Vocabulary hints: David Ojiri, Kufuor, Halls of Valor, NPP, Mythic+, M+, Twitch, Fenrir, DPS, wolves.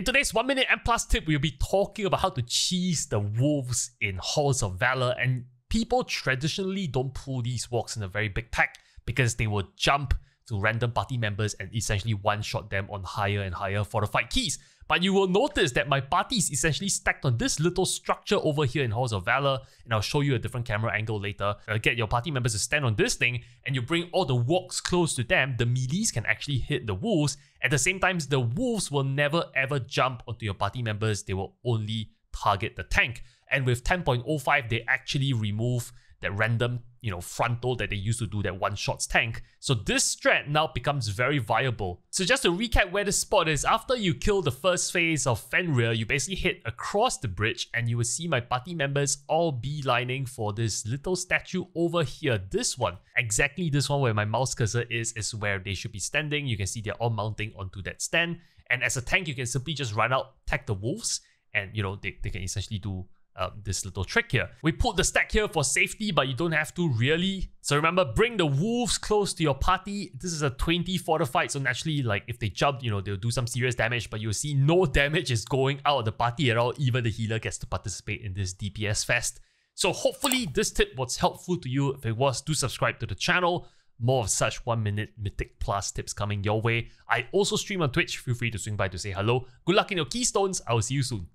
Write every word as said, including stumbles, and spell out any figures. In today's one minute M+ tip, we'll be talking about how to cheese the wolves in Halls of Valor, and people traditionally don't pull these walks in a very big pack because they will jump to random party members and essentially one-shot them on higher and higher fortified keys. But you will notice that my party is essentially stacked on this little structure over here in Halls of Valor, and I'll show you a different camera angle later. I'll get your party members to stand on this thing, and you bring all the walks close to them. The melees can actually hit the wolves. At the same time, the wolves will never ever jump onto your party members. They will only target the tank. And with ten point oh five, they actually remove that random, you know, frontal that they used to do that one-shots tank. So this strat now becomes very viable. So just to recap where this spot is, after you kill the first phase of Fenrir, you basically hit across the bridge and you will see my party members all beelining for this little statue over here. This one, exactly this one where my mouse cursor is, is where they should be standing. You can see they're all mounting onto that stand. And as a tank, you can simply just run out, attack the wolves, and you know, they, they can essentially do Um, this little trick here. We put the stack here for safety, but you don't have to really. So remember, bring the wolves close to your party. This is a twenty fortified, so naturally, like if they jump, you know, they'll do some serious damage, but you'll see no damage is going out of the party at all. Even the healer gets to participate in this D P S fest. So hopefully this tip was helpful to you. If it was, do subscribe to the channel. More of such one minute Mythic Plus tips coming your way. I also stream on Twitch. Feel free to swing by to say hello. Good luck in your keystones. I will see you soon.